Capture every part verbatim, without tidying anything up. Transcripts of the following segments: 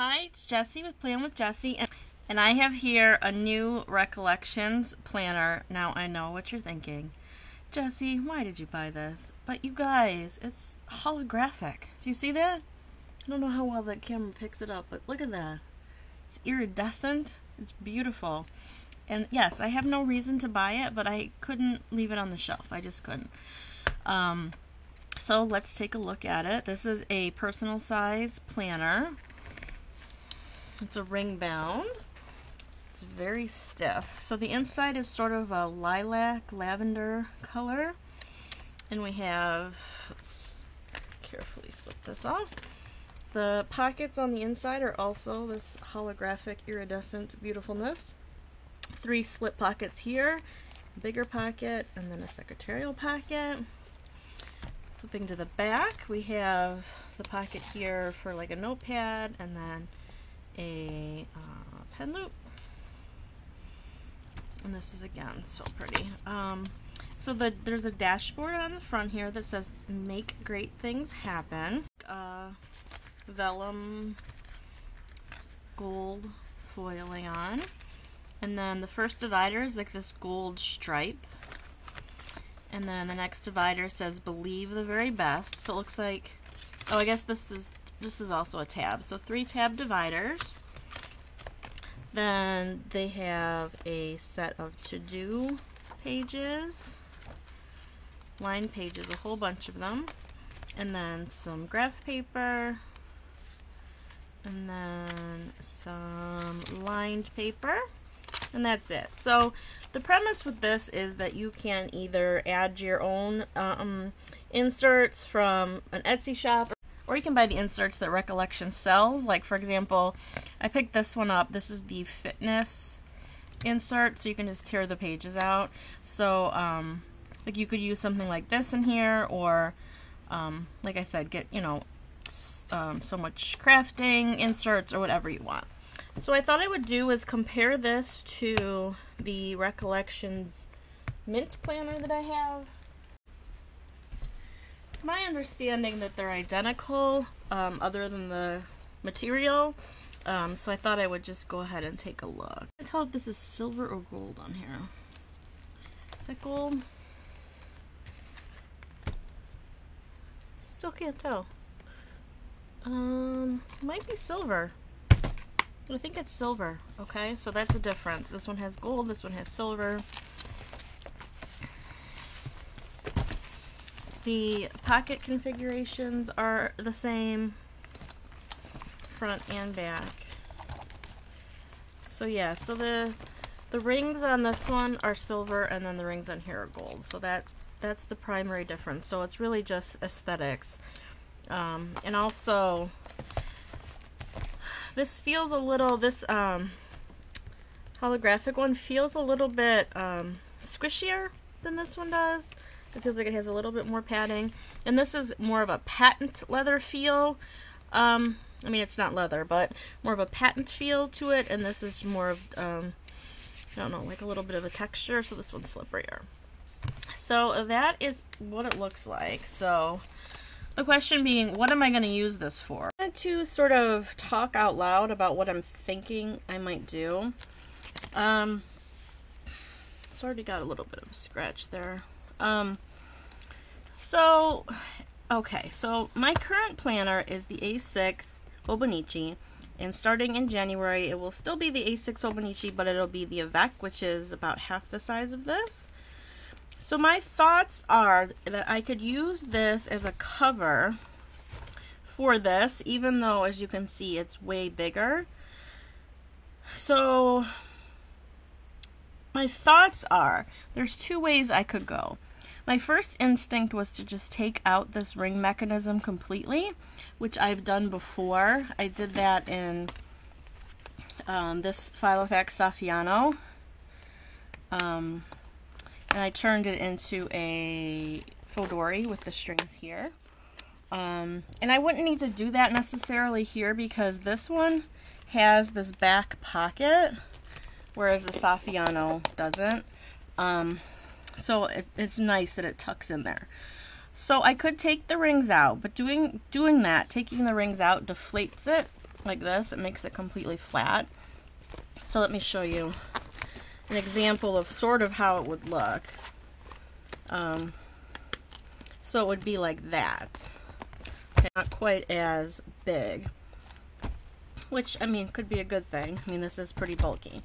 Hi, it's Jessy with Plan With Jessy, and I have here a new Recollections planner. Now I know what you're thinking. Jessy, why did you buy this? But you guys, it's holographic. Do you see that? I don't know how well the camera picks it up, but look at that. It's iridescent. It's beautiful. And yes, I have no reason to buy it, but I couldn't leave it on the shelf. I just couldn't. Um, so let's take a look at it. This is a personal size planner. It's a ring bound. It's very stiff. So the inside is sort of a lilac, lavender color. And we have, let's carefully slip this off. The pockets on the inside are also this holographic, iridescent beautifulness. Three slip pockets here, a bigger pocket, and then a secretarial pocket. Flipping to the back, we have the pocket here for like a notepad, and then a uh, pen loop. And this is, again, so pretty. Um, so the, there's a dashboard on the front here that says, "Make great things happen." Uh, vellum gold foiling on. And then the first divider is like this gold stripe. And then the next divider says, "Believe the very best." So it looks like, oh, I guess this is, this is also a tab. So three tab dividers. Then they have a set of to-do pages, line pages, a whole bunch of them. And then some graph paper. And then some lined paper. And that's it. So the premise with this is that you can either add your own um, inserts from an Etsy shop, or you can buy the inserts that Recollection sells. Like, for example, I picked this one up. This is the fitness insert, so you can just tear the pages out. So um, like you could use something like this in here, or um, like I said, get, you know, um, so much crafting inserts or whatever you want. So I thought I would do is compare this to the Recollections Mint Planner that I have. It's my understanding that they're identical, um, other than the material, um, so I thought I would just go ahead and take a look. I can't tell if this is silver or gold on here. Is that gold? Still can't tell. Um, might be silver. I think it's silver. Okay, so that's a difference. This one has gold, this one has silver. The pocket configurations are the same, front and back. So yeah, so the the rings on this one are silver, and then the rings on here are gold. So that that's the primary difference. So it's really just aesthetics. Um, and also, this feels a little, this um, holographic one feels a little bit um, squishier than this one does. It feels like it has a little bit more padding. And this is more of a patent leather feel. Um, I mean, it's not leather, but more of a patent feel to it. And this is more of, um, I don't know, like a little bit of a texture. So this one's slipperier. So that is what it looks like. So the question being, what am I going to use this for? To sort of talk out loud about what I'm thinking I might do. Um, it's already got a little bit of a scratch there. Um, so, okay, so my current planner is the A six Hobonichi, and starting in January it will still be the A six Hobonichi, but it'll be the Avec, which is about half the size of this. So my thoughts are that I could use this as a cover for this, even though, as you can see, it's way bigger. So my thoughts are, there's two ways I could go. My first instinct was to just take out this ring mechanism completely, which I've done before. I did that in um, this Filofax Saffiano, um, and I turned it into a Filodori with the strings here. Um, and I wouldn't need to do that necessarily here, because this one has this back pocket, whereas the Saffiano doesn't. Um, so it, it's nice that it tucks in there. So I could take the rings out, but doing doing that, taking the rings out, deflates it like this. It makes it completely flat. So let me show you an example of sort of how it would look. Um, so it would be like that. Okay, not quite as big, which, I mean, could be a good thing. I mean, this is pretty bulky.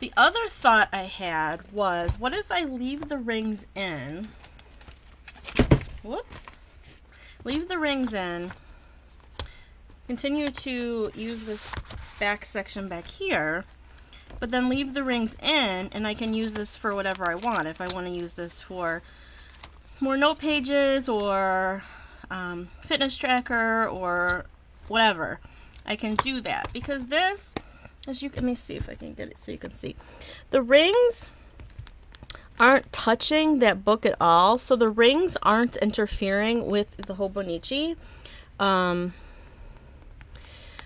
The other thought I had was, what if I leave the rings in? Whoops. Leave the rings in. Continue to use this back section back here, but then leave the rings in, and I can use this for whatever I want. If I want to use this for more note pages or um, fitness tracker or whatever, I can do that, because this, as you can, let me see if I can get it so you can see, the rings aren't touching that book at all, so the rings aren't interfering with the Hobonichi. Um,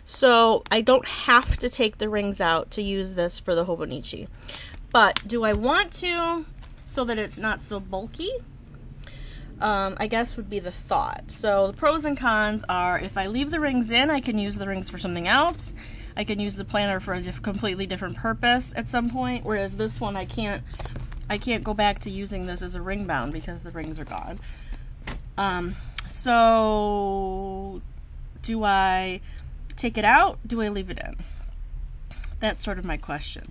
so I don't have to take the rings out to use this for the Hobonichi. But do I want to, so that it's not so bulky? Um, I guess would be the thought. So the pros and cons are, if I leave the rings in, I can use the rings for something else. I can use the planner for a diff- completely different purpose at some point, whereas this one I can't I can't go back to using this as a ring bound because the rings are gone. Um, so do I take it out? Do I leave it in? That's sort of my question.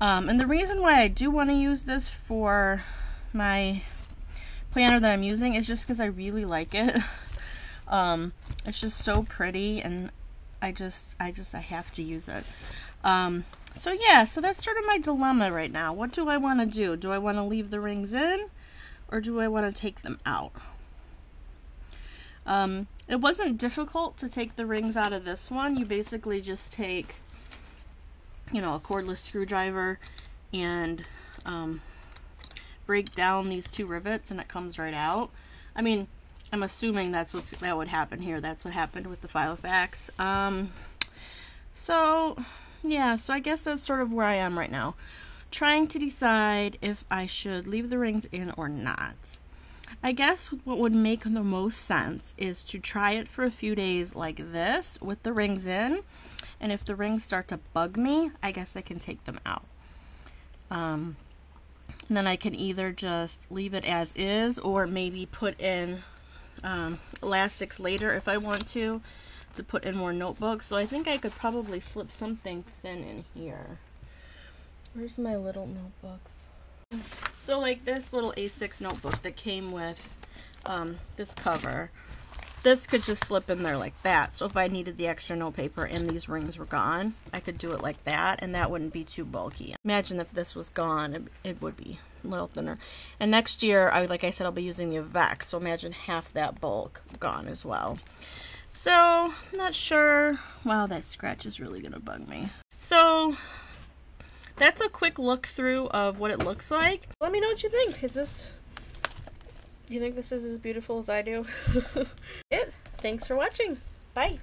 Um, and the reason why I do want to use this for my planner that I'm using is just because I really like it. Um, it's just so pretty, and I just, I just, I have to use it. Um, so yeah, so that's sort of my dilemma right now. What do I want to do? Do I want to leave the rings in, or do I want to take them out? Um, it wasn't difficult to take the rings out of this one. You basically just take, you know, a cordless screwdriver and um, break down these two rivets, and it comes right out. I mean, I'm assuming that's what's, that would happen here. That's what happened with the Filofax. Um, so, yeah, so I guess that's sort of where I am right now. Trying to decide if I should leave the rings in or not. I guess what would make the most sense is to try it for a few days like this with the rings in. And if the rings start to bug me, I guess I can take them out. Um, and then I can either just leave it as is, or maybe put in Um, elastics later if I want to to put in more notebooks. So I think I could probably slip something thin in here. Where's my little notebooks? So like this little A six notebook that came with um, this cover, this could just slip in there like that. So if I needed the extra notepaper and these rings were gone, I could do it like that, and that wouldn't be too bulky. Imagine if this was gone, it, it would be a little thinner. And next year, I like I said, I'll be using the Avec, so imagine half that bulk gone as well. So, I'm not sure. Wow, that scratch is really going to bug me. So, that's a quick look through of what it looks like. Let me know what you think. Is this, do you think this is as beautiful as I do? It. Thanks for watching. Bye.